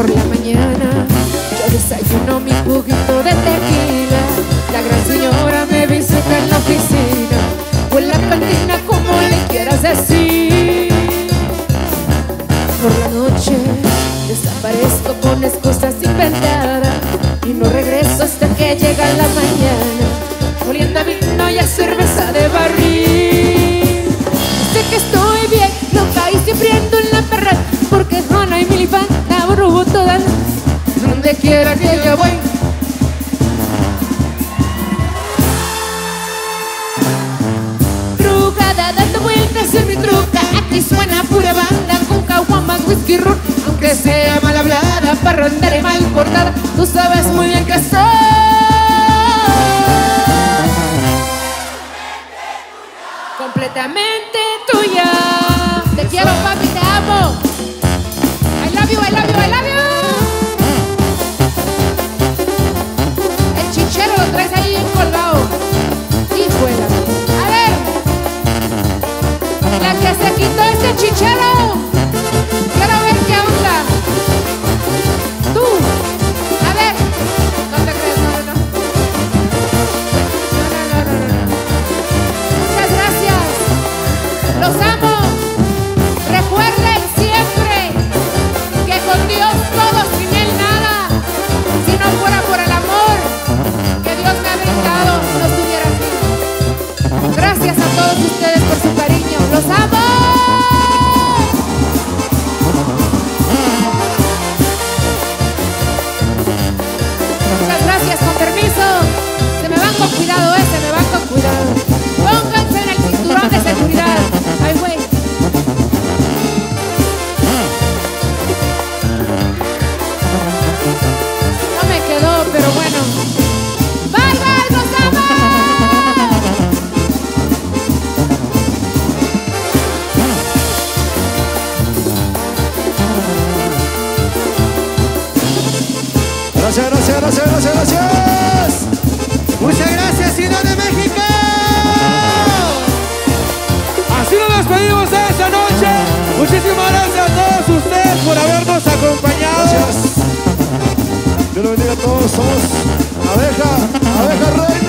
por la mañana yo desayuno mi juguito de tequila. La gran señora me visita en la oficina o en la cantina, como le quieras decir. Por la noche desaparezco con excusas inventadas y no regreso hasta que llega la mañana, oliendo a vino y a cerveza de barril. Sé que estoy bien loca y siempre ando en la perra, porque jona y milifanta brujo todas donde quiera que yo voy. Drogada dando vueltas en mi troca, aquí suena pura banda con caguamas, whisky, ron. Aunque sea mal hablada, parrandera y mal portada, tú sabes muy bien que soy completamente tuya. Te quiero, papi, te amo. I love you, I love you, I love you. El chichero lo traes ahí encolgado. Hijuela. A ver, la que se quitó este chichero, quiero ver qué onda. Tú, a ver. No te crees, no, no, no, no, no, no. Muchas gracias, los amo. Recuerden siempre que con Dios todo, sin Él nada. Si no fuera por el amor que Dios me ha brindado, no estuviera aquí. Gracias a todos ustedes por su cariño, los amo. Cuidado, me van con cuidado. Pónganse en el cinturón de seguridad. Ay, güey. No me quedó, pero bueno. Bye, bye, nos amamos. Gracias, gracias, gracias, gracias, gracias. Muchas gracias, Ciudad de México. Así nos despedimos esta noche. Muchísimas gracias a todos ustedes por habernos acompañado. Gracias. Dios los bendiga a todos. Somos Abeja, Abeja Rey.